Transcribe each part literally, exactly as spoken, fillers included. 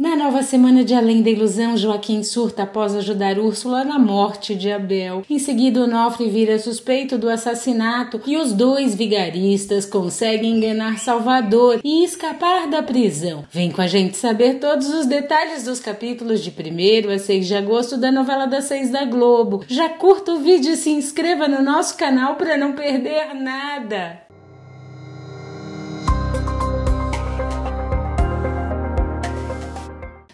Na nova semana de Além da Ilusão, Joaquim surta após ajudar Úrsula na morte de Abel. Em seguida, Onofre vira suspeito do assassinato e os dois vigaristas conseguem enganar Salvador e escapar da prisão. Vem com a gente saber todos os detalhes dos capítulos de primeiro a seis de agosto da novela das seis da Globo. Já curta o vídeo e se inscreva no nosso canal para não perder nada!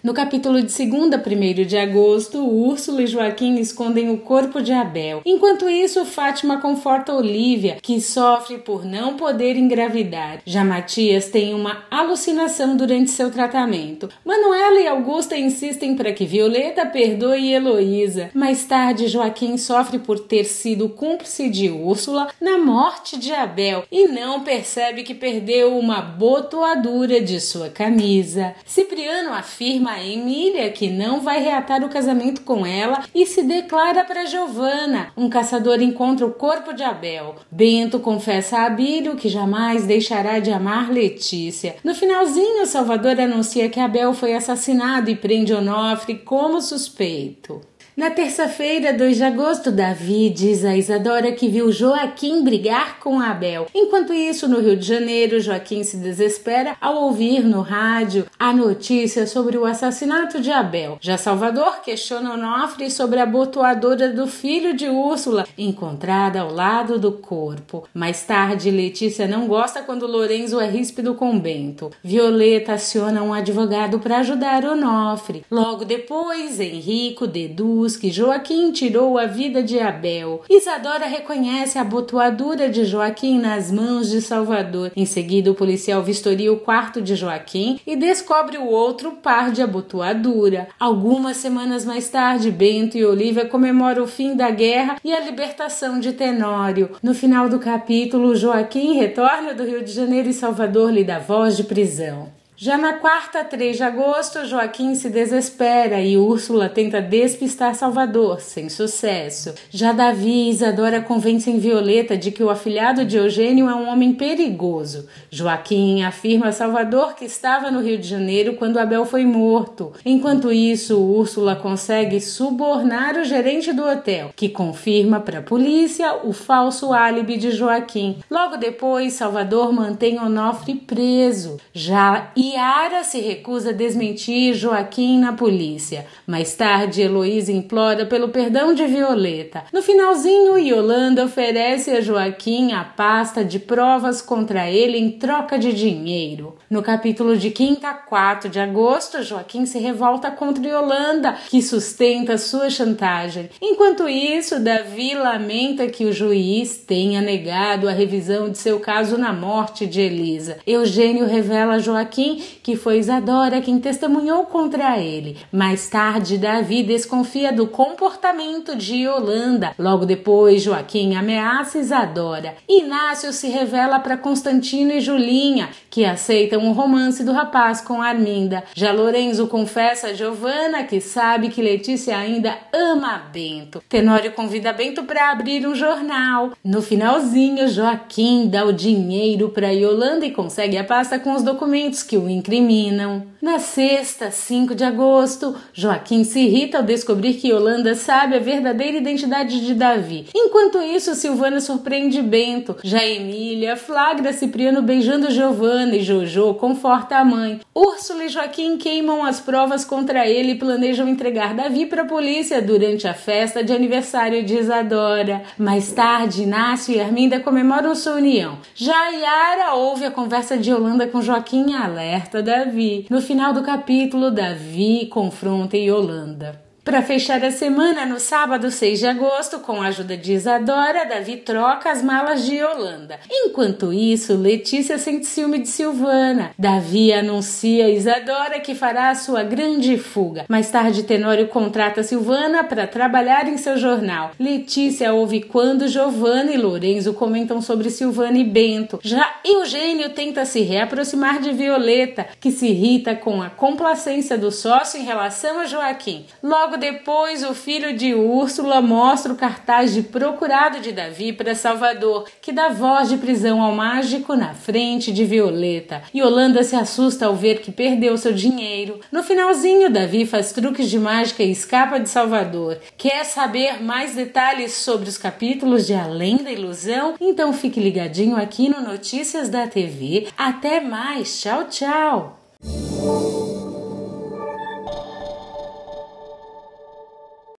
No capítulo de segunda a primeiro de agosto, Úrsula e Joaquim escondem o corpo de Abel. Enquanto isso, Fátima conforta Olívia, que sofre por não poder engravidar. Já Matias tem uma alucinação durante seu tratamento. Manuela e Augusta insistem para que Violeta perdoe Heloísa. Mais tarde, Joaquim sofre por ter sido cúmplice de Úrsula na morte de Abel e não percebe que perdeu uma botoadura de sua camisa. Cipriano afirma a Emília que não vai reatar o casamento com ela e se declara para Giovana. Um caçador encontra o corpo de Abel. Bento confessa a Abílio que jamais deixará de amar Letícia. No finalzinho, Salvador anuncia que Abel foi assassinado e prende Onofre como suspeito. Na terça-feira, dois de agosto, Davi diz a Isadora que viu Joaquim brigar com Abel. Enquanto isso, no Rio de Janeiro, Joaquim se desespera ao ouvir no rádio a notícia sobre o assassinato de Abel. Já Salvador questiona Onofre sobre a botoadora do filho de Úrsula, encontrada ao lado do corpo. Mais tarde, Letícia não gosta quando Lorenzo é ríspido com Bento. Violeta aciona um advogado para ajudar Onofre. Logo depois, Henrico deduz que Joaquim tirou a vida de Abel. Isadora reconhece a botoadura de Joaquim nas mãos de Salvador. Em seguida, o policial vistoria o quarto de Joaquim e descobre o outro par de abotoadura. Algumas semanas mais tarde, Bento e Olívia comemoram o fim da guerra e a libertação de Tenório. No final do capítulo, Joaquim retorna do Rio de Janeiro e Salvador lhe dá voz de prisão. Já na quarta, três de agosto, Joaquim se desespera e Úrsula tenta despistar Salvador, sem sucesso. Já Davi e Isadora convencem Violeta de que o afilhado de Eugênio é um homem perigoso. Joaquim afirma a Salvador que estava no Rio de Janeiro quando Abel foi morto. Enquanto isso, Úrsula consegue subornar o gerente do hotel, que confirma para a polícia o falso álibi de Joaquim. Logo depois, Salvador mantém Onofre preso. Já Yara se recusa a desmentir Joaquim na polícia. Mais tarde, Heloísa implora pelo perdão de Violeta. No finalzinho, Yolanda oferece a Joaquim a pasta de provas contra ele em troca de dinheiro. No capítulo de quinta a quatro de agosto, Joaquim se revolta contra Yolanda, que sustenta sua chantagem. Enquanto isso, Davi lamenta que o juiz tenha negado a revisão de seu caso na morte de Elisa. Eugênio revela a Joaquim que foi Isadora quem testemunhou contra ele. Mais tarde, Davi desconfia do comportamento de Yolanda. Logo depois, Joaquim ameaça Isadora. Inácio se revela para Constantino e Julinha, que aceitam o romance do rapaz com Arminda. Já Lorenzo confessa a Giovana que sabe que Letícia ainda ama Bento. Tenório convida Bento para abrir um jornal. No finalzinho, Joaquim dá o dinheiro para Yolanda e consegue a pasta com os documentos que o incriminam. Na sexta, cinco de agosto, Joaquim se irrita ao descobrir que Yolanda sabe a verdadeira identidade de Davi. Enquanto isso, Silvana surpreende Bento. Já Emília flagra Cipriano beijando Giovana e Jojo conforta a mãe. Úrsula e Joaquim queimam as provas contra ele e planejam entregar Davi para a polícia durante a festa de aniversário de Isadora. Mais tarde, Inácio e Arminda comemoram sua união. Já Yara ouve a conversa de Yolanda com Joaquim e alerta Davi. No final do capítulo, Davi confronta Yolanda. Para fechar a semana, no sábado, seis de agosto, com a ajuda de Isadora, Davi troca as malas de Yolanda. Enquanto isso, Letícia sente ciúme de Silvana. Davi anuncia a Isadora que fará a sua grande fuga. Mais tarde, Tenório contrata Silvana para trabalhar em seu jornal. Letícia ouve quando Giovana e Lorenzo comentam sobre Silvana e Bento. Já Eugênio tenta se reaproximar de Violeta, que se irrita com a complacência do sócio em relação a Joaquim. Logo Logo depois, o filho de Úrsula mostra o cartaz de procurado de Davi para Salvador, que dá voz de prisão ao mágico na frente de Violeta. Yolanda se assusta ao ver que perdeu seu dinheiro. No finalzinho, Davi faz truques de mágica e escapa de Salvador. Quer saber mais detalhes sobre os capítulos de Além da Ilusão? Então fique ligadinho aqui no Notícias da T V. Até mais! Tchau, tchau!